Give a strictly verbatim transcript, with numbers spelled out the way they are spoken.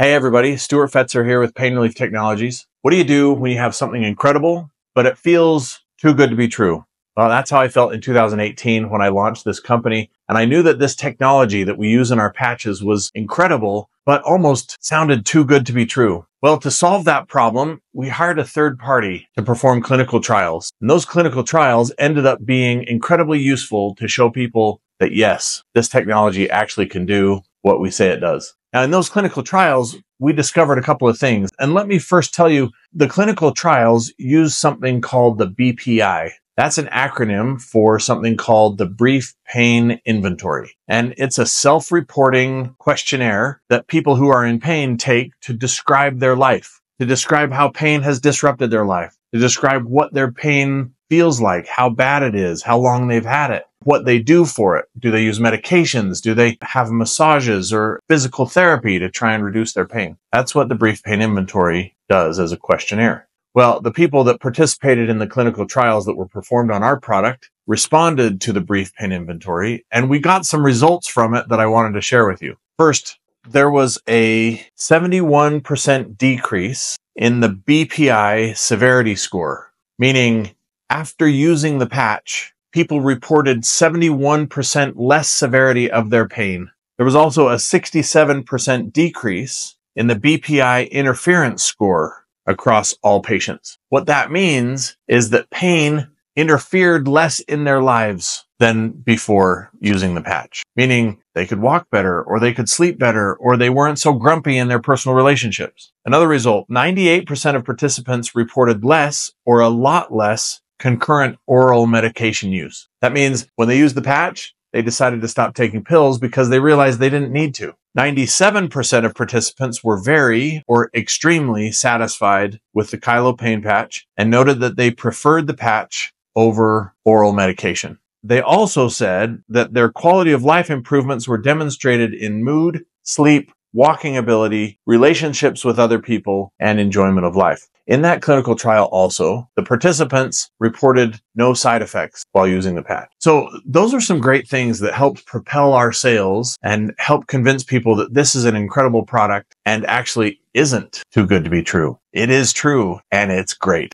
Hey everybody, Stuart Fetzer here with Pain Relief Technologies. What do you do when you have something incredible, but it feels too good to be true? Well, that's how I felt in two thousand eighteen when I launched this company. And I knew that this technology that we use in our patches was incredible, but almost sounded too good to be true. Well, to solve that problem, we hired a third party to perform clinical trials. And those clinical trials ended up being incredibly useful to show people that yes, this technology actually can do what we say it does. Now, in those clinical trials, we discovered a couple of things. And let me first tell you, the clinical trials use something called the B P I. That's an acronym for something called the Brief Pain Inventory. And it's a self-reporting questionnaire that people who are in pain take to describe their life, to describe how pain has disrupted their life, to describe what their pain feels like, how bad it is, how long they've had it, what they do for it. Do they use medications? Do they have massages or physical therapy to try and reduce their pain? That's what the Brief Pain Inventory does as a questionnaire. Well, the people that participated in the clinical trials that were performed on our product responded to the Brief Pain Inventory, and we got some results from it that I wanted to share with you. First, there was a seventy-one percent decrease in the B P I severity score, meaning after using the patch, people reported seventy-one percent less severity of their pain. There was also a sixty-seven percent decrease in the B P I interference score across all patients. What that means is that pain interfered less in their lives than before using the patch, meaning they could walk better, or they could sleep better, or they weren't so grumpy in their personal relationships. Another result, ninety-eight percent of participants reported less or a lot less concurrent oral medication use. That means when they used the patch, they decided to stop taking pills because they realized they didn't need to. ninety-seven percent of participants were very or extremely satisfied with the Kylo pain patch and noted that they preferred the patch over oral medication. They also said that their quality of life improvements were demonstrated in mood, sleep, walking ability, relationships with other people, and enjoyment of life. In that clinical trial also, the participants reported no side effects while using the patch. So those are some great things that helped propel our sales and help convince people that this is an incredible product and actually isn't too good to be true. It is true, and it's great.